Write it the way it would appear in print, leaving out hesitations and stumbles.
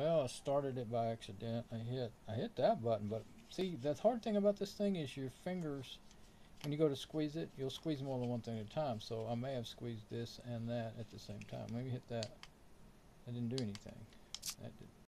Well, I started it by accident. I hit that button, but see, the hard thing about this thing is your fingers, when you go to squeeze it, you'll squeeze more than one thing at a time. So I may have squeezed this and that at the same time. Maybe hit that. That didn't do anything. That did.